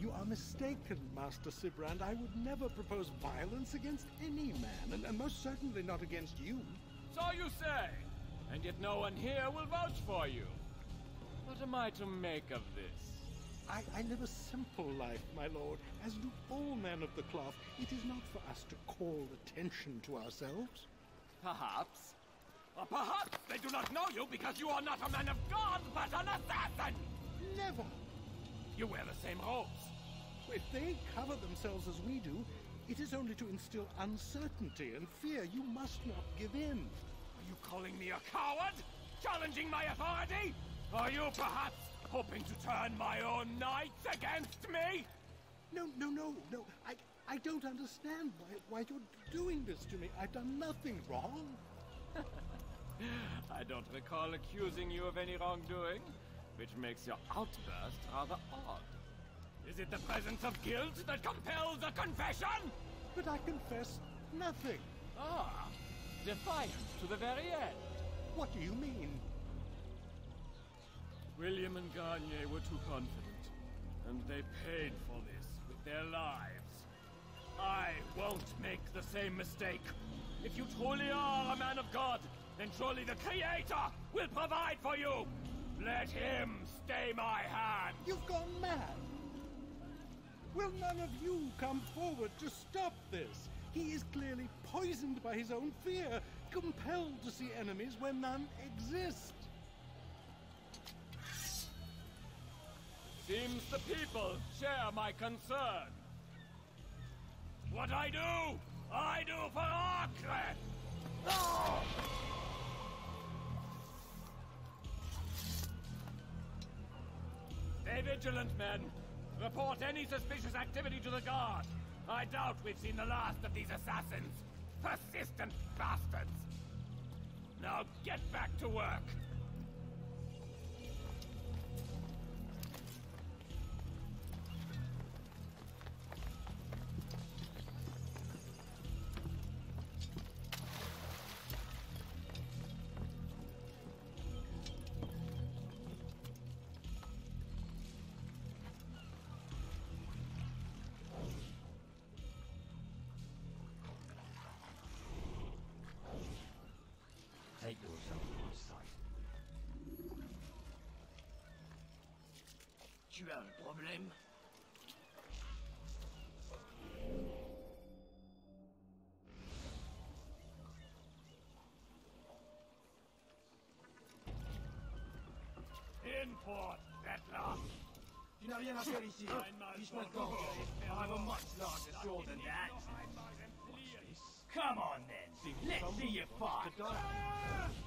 You are mistaken, Master Sibrand. I would never propose violence against any man, and most certainly not against you. So you say, and yet no one here will vouch for you. What am I to make of this? I live a simple life, my lord, as do all men of the cloth. It is not for us to call attention to ourselves. Perhaps. Or perhaps they do not know you because you are not a man of God, but an assassin! Never! You wear the same robes. If they cover themselves as we do, it is only to instill uncertainty and fear. You must not give in. Are you calling me a coward? Challenging my authority? Are you perhaps hoping to turn my own knights against me? No. I don't understand why you're doing this to me. I've done nothing wrong. I don't recall accusing you of any wrongdoing, which makes your outburst rather odd. Is it the presence of guilt that compels a confession? But I confess nothing. Ah, defiant to the very end. What do you mean? William and Garnier were too confident, and they paid for this with their lives. I won't make the same mistake. If you truly are a man of God, then surely the Creator will provide for you. Let him stay my hand! You've gone mad! Will none of you come forward to stop this? He is clearly poisoned by his own fear, compelled to see enemies where none exist. Seems the people share my concern. What I do for Arklay! Oh! Stay vigilant, men. Report any suspicious activity to the guard. I doubt we've seen the last of these assassins. Persistent bastards. Now get back to work. Tu as un problème? Import, Vettler! Tu n'as rien à faire ici! Fiche-moi le camp! I have a much larger sword than that! Come on then! Let's see you fight!